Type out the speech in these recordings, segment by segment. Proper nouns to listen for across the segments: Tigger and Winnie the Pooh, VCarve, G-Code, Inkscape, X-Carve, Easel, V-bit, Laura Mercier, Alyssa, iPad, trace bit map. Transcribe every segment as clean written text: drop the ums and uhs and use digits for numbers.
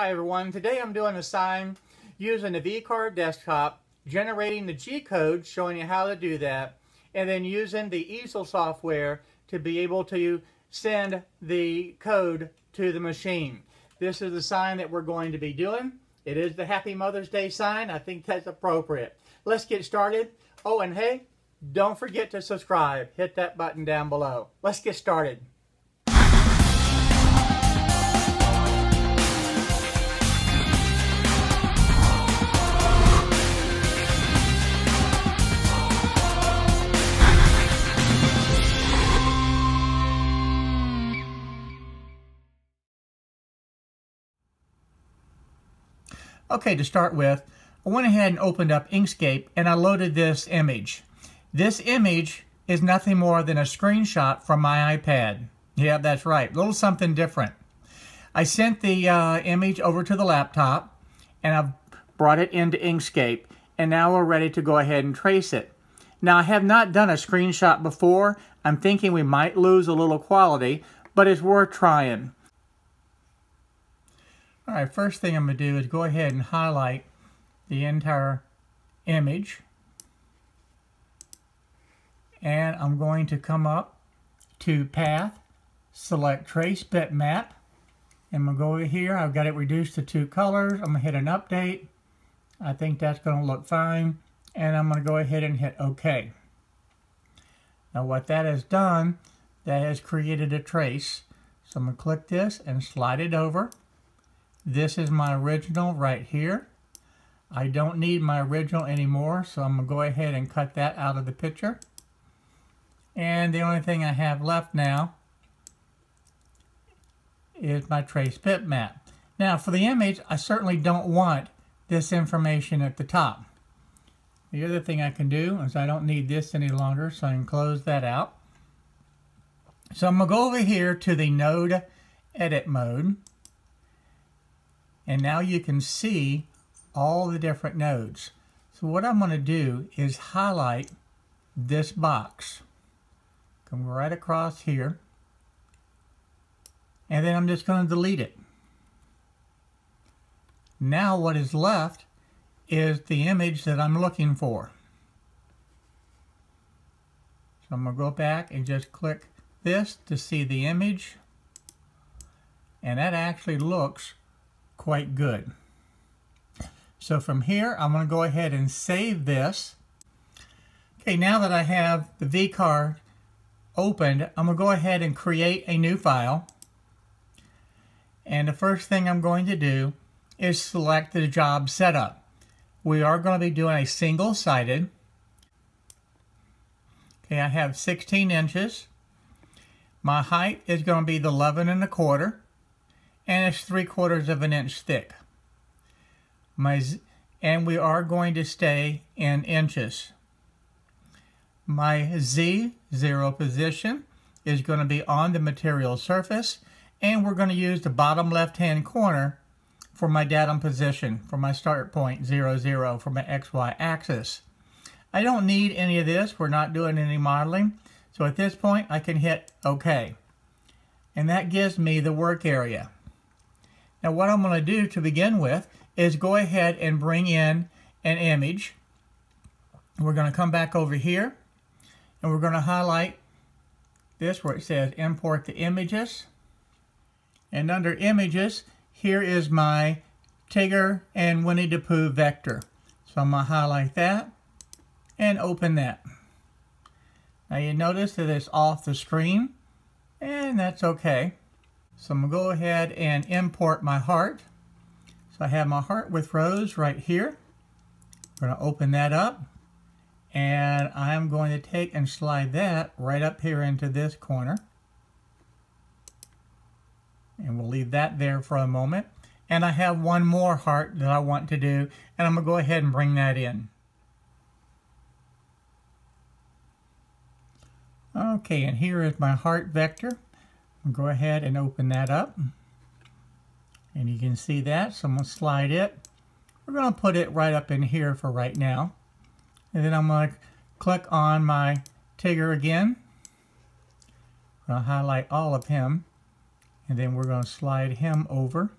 Hi everyone, today I'm doing a sign using the VCarve desktop, generating the G-Code, showing you how to do that, and then using the Easel software to be able to send the code to the machine. This is the sign that we're going to be doing. It is the Happy Mother's Day sign. I think that's appropriate. Let's get started. Oh, and hey, don't forget to subscribe. Hit that button down below. Let's get started. Okay, to start with, I went ahead and opened up Inkscape and I loaded this image. This image is nothing more than a screenshot from my iPad. Yeah, that's right, a little something different. I sent the image over to the laptop and I've brought it into Inkscape, and now we're ready to go ahead and trace it. Now, I have not done a screenshot before. I'm thinking we might lose a little quality, but it's worth trying. All right, first thing I'm going to do is go ahead and highlight the entire image. And I'm going to come up to Path, select Trace Bitmap, and I'm going to go over here. I've got it reduced to two colors. I'm going to hit an update. I think that's going to look fine. And I'm going to go ahead and hit OK. Now what that has done, that has created a trace. So I'm going to click this and slide it over. This is my original right here. I don't need my original anymore, so I'm going to go ahead and cut that out of the picture. And the only thing I have left now is my trace bitmap. Now for the image, I certainly don't want this information at the top. The other thing I can do is I don't need this any longer, so I can close that out. So I'm going to go over here to the node edit mode. And now you can see all the different nodes. So what I'm going to do is highlight this box. Come right across here. And then I'm just going to delete it. Now what is left is the image that I'm looking for. So I'm going to go back and just click this to see the image. And that actually looks quite good. So from here, I'm going to go ahead and save this. Okay, now that I have the VCarve opened, I'm going to go ahead and create a new file. And the first thing I'm going to do is select the job setup. We are going to be doing a single-sided. Okay, I have 16 inches. My height is going to be the 11 1/4. And it's 3/4 of an inch thick. And we are going to stay in inches. My Z0 position is going to be on the material surface, and we're going to use the bottom left-hand corner for my datum position, for my start point, 0, 0, for my XY axis. I don't need any of this. We're not doing any modeling. So at this point, I can hit OK. And that gives me the work area. Now what I'm going to do to begin with is go ahead and bring in an image. We're going to come back over here and we're going to highlight this where it says import the images. And under images, here is my Tigger and Winnie the Pooh vector. So I'm going to highlight that and open that. Now you notice that it's off the screen, and that's okay. So I'm going to go ahead and import my heart. So I have my heart with rows right here. We're going to open that up. And I'm going to take and slide that right up here into this corner. And we'll leave that there for a moment. And I have one more heart that I want to do. And I'm going to go ahead and bring that in. Okay, and here is my heart vector. Go ahead and open that up, and you can see that. So I'm going to slide it. We're going to put it right up in here for right now, and then I'm going to click on my Tigger again. I'm going to highlight all of him, and then we're going to slide him over,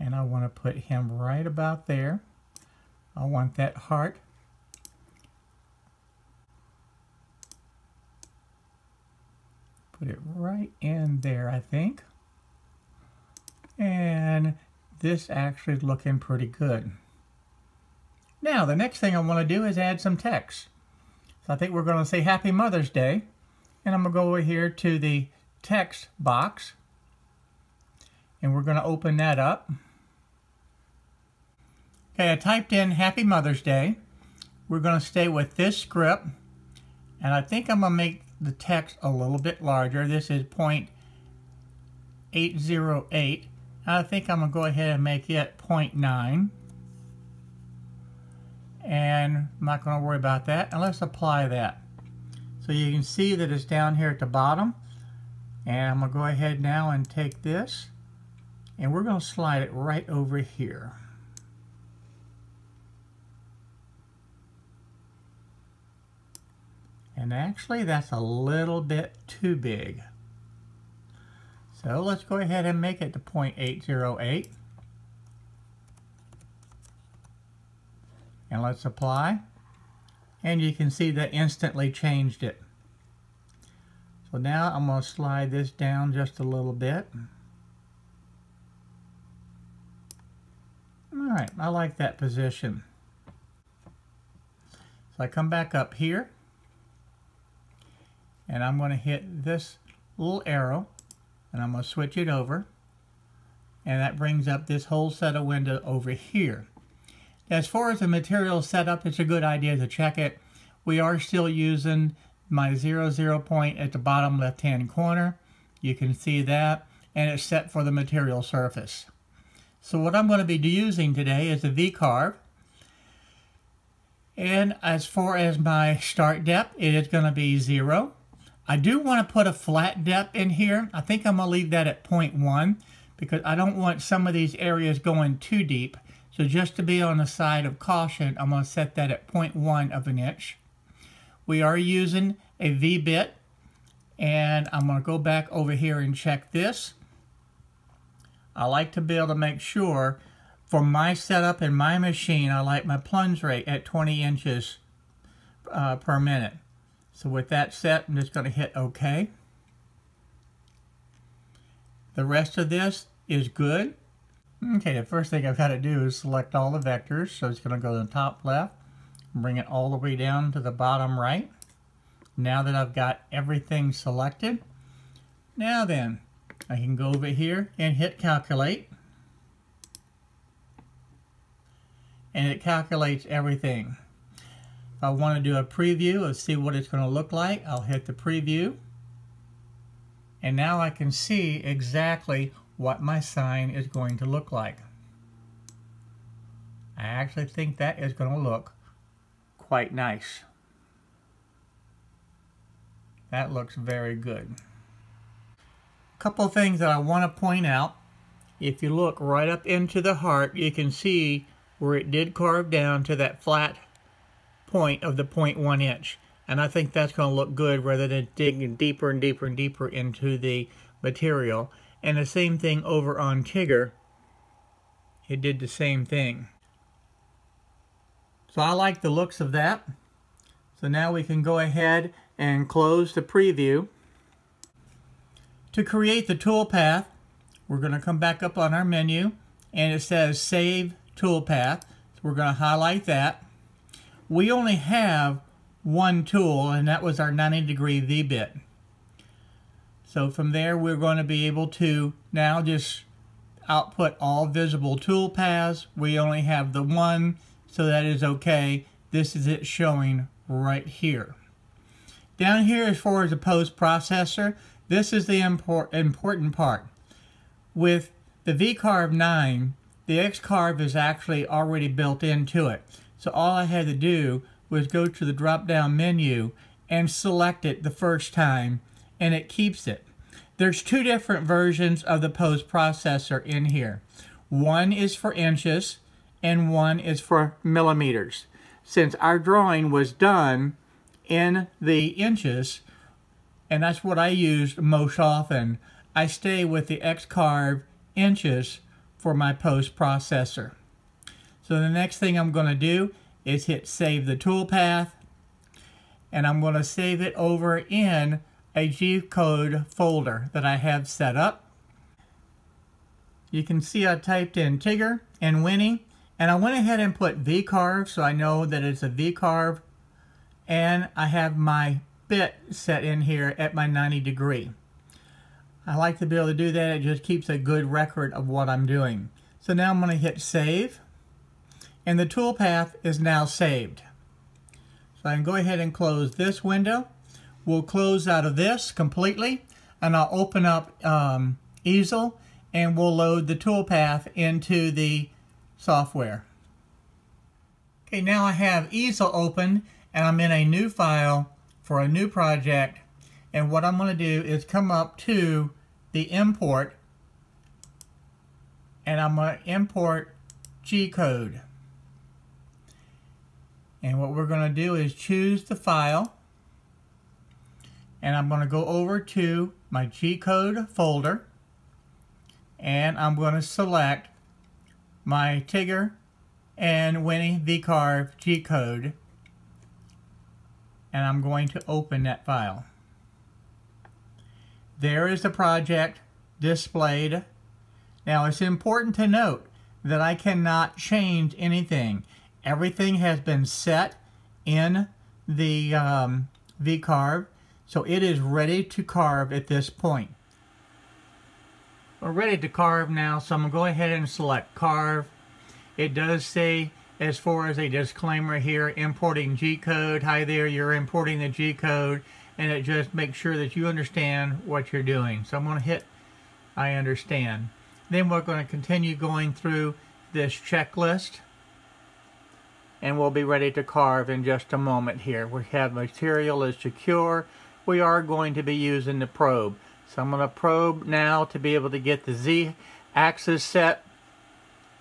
and I want to put him right about there. I want that heart. Put it right in there, I think. And this actually is looking pretty good. Now, the next thing I want to do is add some text. So I think we're going to say Happy Mother's Day. And I'm going to go over here to the text box. And we're going to open that up. Okay, I typed in Happy Mother's Day. We're going to stay with this script. And I think I'm going to make the text a little bit larger. This is 0.808. I think I'm going to go ahead and make it 0.9. And I'm not going to worry about that. And let's apply that. So you can see that it's down here at the bottom. And I'm going to go ahead now and take this. And we're going to slide it right over here. And actually, that's a little bit too big. So let's go ahead and make it to 0.808. And let's apply. And you can see that instantly changed it. So now I'm going to slide this down just a little bit. All right, I like that position. So I come back up here. And I'm going to hit this little arrow. And I'm going to switch it over. And that brings up this whole set of windows over here. As far as the material setup, it's a good idea to check it. We are still using my 00 point at the bottom left-hand corner. You can see that, and it's set for the material surface. So what I'm going to be using today is the V-carve. And as far as my start depth, it is going to be 0. I do want to put a flat depth in here. I think I'm going to leave that at 0.1 because I don't want some of these areas going too deep. So just to be on the side of caution, I'm going to set that at 0.1 of an inch. We are using a V-bit, and I'm going to go back over here and check this. I like to be able to make sure for my setup and my machine, I like my plunge rate at 20 inches per minute. So with that set, I'm just going to hit OK. The rest of this is good. Okay, the first thing I've got to do is select all the vectors. So it's going to go to the top left, bring it all the way down to the bottom right. Now that I've got everything selected, now then, I can go over here and hit calculate. And it calculates everything. If I want to do a preview of see what it's going to look like, I'll hit the preview. And now I can see exactly what my sign is going to look like. I actually think that is going to look quite nice. That looks very good. A couple of things that I want to point out. If you look right up into the heart, you can see where it did carve down to that flat point of the 0.1 inch. And I think that's going to look good rather than digging deeper and deeper and deeper into the material. And the same thing over on Tigger. It did the same thing. So I like the looks of that. So now we can go ahead and close the preview. To create the toolpath, we're going to come back up on our menu. And it says Save Toolpath. So we're going to highlight that. We only have one tool, and that was our 90-degree V-bit. So from there, we're going to be able to now just output all visible tool paths. We only have the one, so that is okay. This is it showing right here. Down here, as far as the post processor, this is the important part. With the VCarve 9, the X-Carve is actually already built into it. So all I had to do was go to the drop-down menu and select it the first time, and it keeps it. There's two different versions of the post processor in here. One is for inches and one is for millimeters. Since our drawing was done in the inches, and that's what I used most often, I stay with the X-Carve inches for my post processor. So the next thing I'm going to do is hit save the toolpath, and I'm going to save it over in a G-Code folder that I have set up. You can see I typed in Tigger and Winnie, and I went ahead and put VCarve, so I know that it's a VCarve, and I have my bit set in here at my 90 degree. I like to be able to do that. It just keeps a good record of what I'm doing. So now I'm going to hit save, and the toolpath is now saved. So I can go ahead and close this window. We'll close out of this completely, and I'll open up Easel, and we'll load the toolpath into the software. Okay, now I have Easel open, and I'm in a new file for a new project, and what I'm going to do is come up to the import, and I'm going to import G-Code. And what we're going to do is choose the file, and I'm going to go over to my G-Code folder, and I'm going to select my Tigger and Winnie VCarve G-Code, and I'm going to open that file. There is the project displayed. Now it's important to note that I cannot change anything. Everything has been set in the VCarve, so it is ready to carve at this point. We're ready to carve now, so I'm going to go ahead and select Carve. It does say, as far as a disclaimer here, importing G-Code. Hi there, you're importing the G-Code, and it just makes sure that you understand what you're doing. So I'm going to hit I understand. Then we're going to continue going through this checklist, and we'll be ready to carve in just a moment here. We have material is secure. We are going to be using the probe. So I'm going to probe now to be able to get the Z-axis set,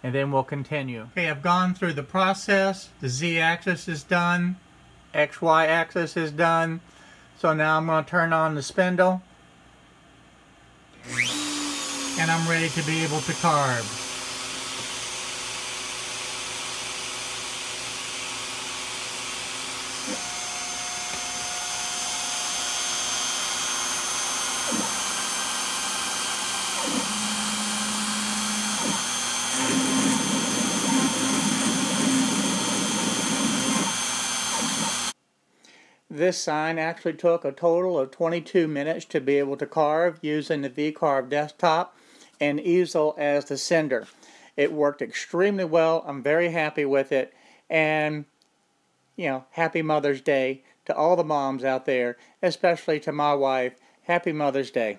and then we'll continue. Okay, I've gone through the process. The Z-axis is done. XY-axis is done. So now I'm going to turn on the spindle, and I'm ready to be able to carve. This sign actually took a total of 22 minutes to be able to carve using the VCarve desktop and Easel as the sender. It worked extremely well. I'm very happy with it, and you know, happy Mother's Day to all the moms out there, especially to my wife. Happy Mother's Day.